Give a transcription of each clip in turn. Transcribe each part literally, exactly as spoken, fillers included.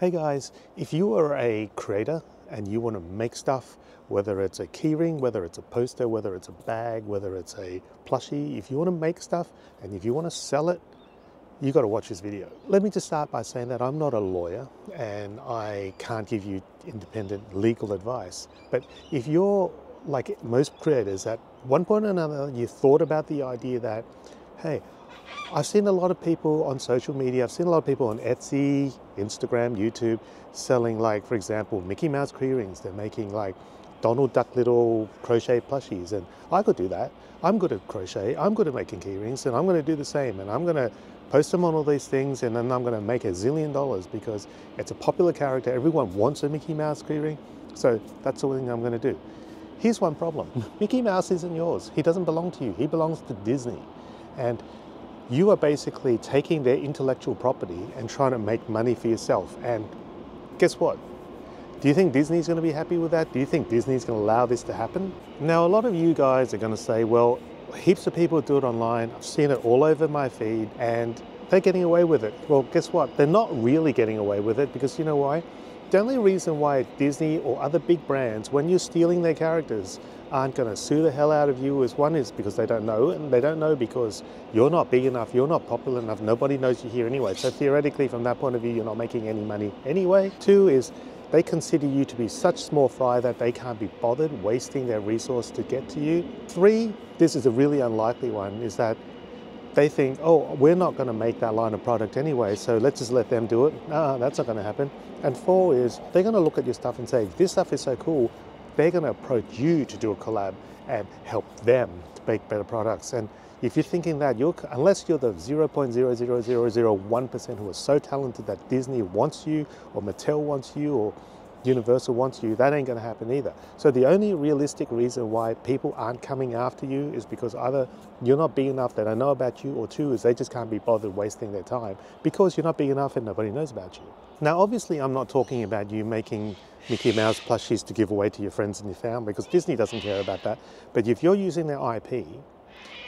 Hey guys, if you are a creator and you want to make stuff, whether it's a keyring, whether it's a poster, whether it's a bag, whether it's a plushie, if you want to make stuff and if you want to sell it, you got to watch this video. Let me just start by saying that I'm not a lawyer and I can't give you independent legal advice. But if you're like most creators, at one point or another, you thought about the idea that, hey, I've seen a lot of people on social media, I've seen a lot of people on Etsy, Instagram, YouTube, selling like, for example, Mickey Mouse keyrings. They're making like Donald Duck little crochet plushies, and I could do that. I'm good at crochet, I'm good at making keyrings, and I'm gonna do the same, and I'm gonna post them on all these things, and then I'm gonna make a zillion dollars because it's a popular character, everyone wants a Mickey Mouse keyring, so that's the thing I'm gonna do. Here's one problem. Mickey Mouse isn't yours. He doesn't belong to you, he belongs to Disney. And you are basically taking their intellectual property and trying to make money for yourself. And guess what? Do you think Disney's going to be happy with that? Do you think Disney's going to allow this to happen? Now, a lot of you guys are going to say, well, heaps of people do it online. I've seen it all over my feed and they're getting away with it. Well, guess what? They're not really getting away with it because you know why? The only reason why Disney or other big brands, when you're stealing their characters, aren't going to sue the hell out of you is one is because they don't know, and they don't know because you're not big enough, you're not popular enough, nobody knows you here anyway. So theoretically, from that point of view, you're not making any money anyway. Two is they consider you to be such small fry that they can't be bothered wasting their resource to get to you. Three, this is a really unlikely one, is that they think, oh, we're not going to make that line of product anyway, so let's just let them do it. Nah, that's not going to happen. And four is they're going to look at your stuff and say, this stuff is so cool, they're going to approach you to do a collab and help them to make better products. And if you're thinking that, you're, unless you're the zero point zero zero zero zero one percent who are so talented that Disney wants you or Mattel wants you or Universal wants you, that ain't going to happen either. So the only realistic reason why people aren't coming after you is because either you're not big enough, they don't know about you, or two is they just can't be bothered wasting their time because you're not big enough and nobody knows about you. Now obviously I'm not talking about you making Mickey Mouse plushies to give away to your friends and your family because Disney doesn't care about that, but if you're using their I P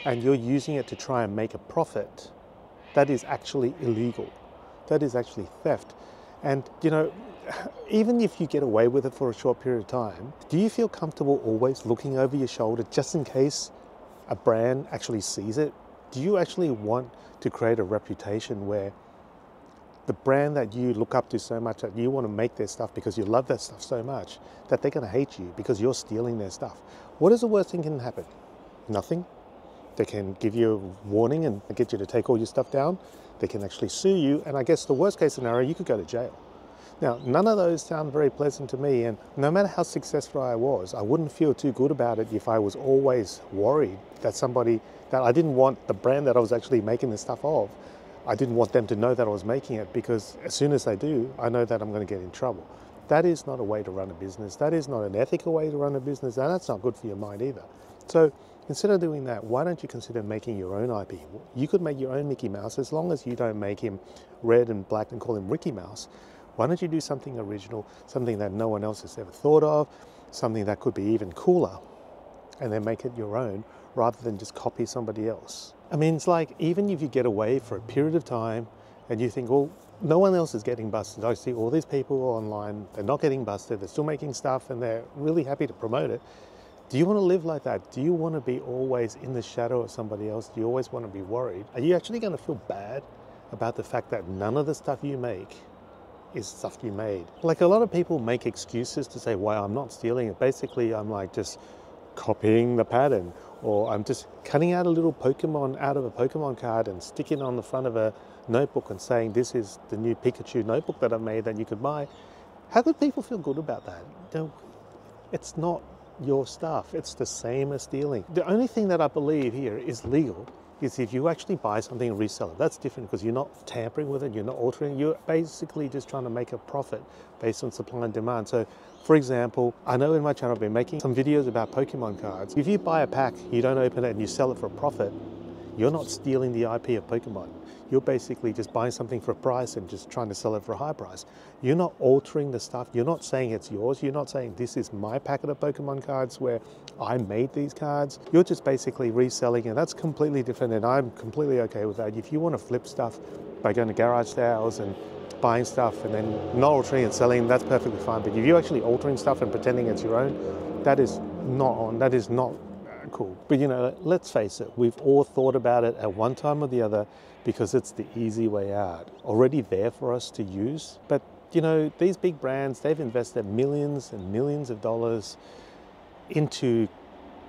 and you're using it to try and make a profit, that is actually illegal. That is actually theft. And you know, even if you get away with it for a short period of time, do you feel comfortable always looking over your shoulder just in case a brand actually sees it? Do you actually want to create a reputation where the brand that you look up to so much, that you want to make their stuff because you love their stuff so much, that they're going to hate you because you're stealing their stuff? What is the worst thing that can happen? Nothing. They can give you a warning and get you to take all your stuff down. They can actually sue you. And I guess the worst case scenario, you could go to jail. Now, none of those sound very pleasant to me, and no matter how successful I was, I wouldn't feel too good about it if I was always worried that somebody, that I didn't want the brand that I was actually making the stuff of, I didn't want them to know that I was making it, because as soon as they do, I know that I'm going to get in trouble. That is not a way to run a business. That is not an ethical way to run a business, and that's not good for your mind either. So instead of doing that, why don't you consider making your own I P? You could make your own Mickey Mouse as long as you don't make him red and black and call him Ricky Mouse. Why don't you do something original, something that no one else has ever thought of, something that could be even cooler, and then make it your own rather than just copy somebody else? I mean, it's like, even if you get away for a period of time and you think, well, no one else is getting busted. I see all these people online, they're not getting busted, they're still making stuff and they're really happy to promote it. Do you want to live like that? Do you want to be always in the shadow of somebody else? Do you always want to be worried? Are you actually going to feel bad about the fact that none of the stuff you make is stuff you made? Like, a lot of people make excuses to say, well, I'm not stealing it. Basically, I'm like just copying the pattern, or I'm just cutting out a little Pokemon out of a Pokemon card and sticking it on the front of a notebook and saying, this is the new Pikachu notebook that I made that you could buy. How could people feel good about that? No, it's not your stuff. It's the same as stealing. The only thing that I believe here is legal is if you actually buy something and resell it. That's different because you're not tampering with it, you're not altering, you're basically just trying to make a profit based on supply and demand. So for example, I know in my channel I've been making some videos about Pokemon cards. If you buy a pack, you don't open it and you sell it for a profit, you're not stealing the I P of Pokemon. You're basically just buying something for a price and just trying to sell it for a high price. You're not altering the stuff. You're not saying it's yours. You're not saying this is my packet of Pokemon cards where I made these cards. You're just basically reselling, and that's completely different, and I'm completely okay with that. If you want to flip stuff by going to garage sales and buying stuff and then not altering and selling, that's perfectly fine. But if you're actually altering stuff and pretending it's your own, that is not on, that is not cool. But you know, let's face it, we've all thought about it at one time or the other because it's the easy way out, already there for us to use. But you know, these big brands, they've invested millions and millions of dollars into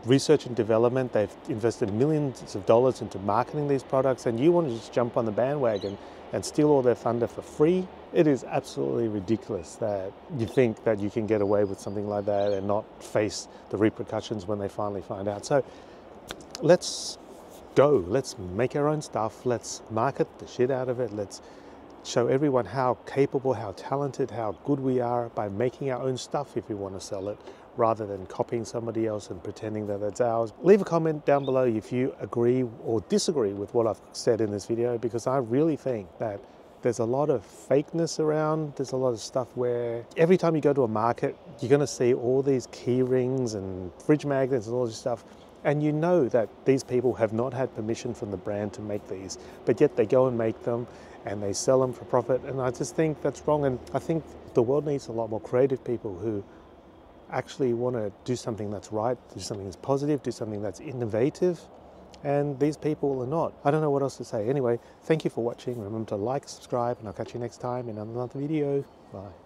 research and development. They've invested millions of dollars into marketing these products, and you want to just jump on the bandwagon and steal all their thunder for free. It is absolutely ridiculous that you think that you can get away with something like that and not face the repercussions when they finally find out. So let's go, let's make our own stuff, let's market the shit out of it, let's show everyone how capable, how talented, how good we are by making our own stuff if we want to sell it, rather than copying somebody else and pretending that it's ours. Leave a comment down below if you agree or disagree with what I've said in this video, because I really think that there's a lot of fakeness around. There's a lot of stuff where every time you go to a market, you're going to see all these key rings and fridge magnets and all this stuff. And you know that these people have not had permission from the brand to make these, but yet they go and make them and they sell them for profit. And I just think that's wrong. And I think the world needs a lot more creative people who actually want to do something that's right, do something that's positive, do something that's innovative. And these people are not. I don't know what else to say. Anyway, thank you for watching. Remember to like, subscribe, and I'll catch you next time in another video. Bye.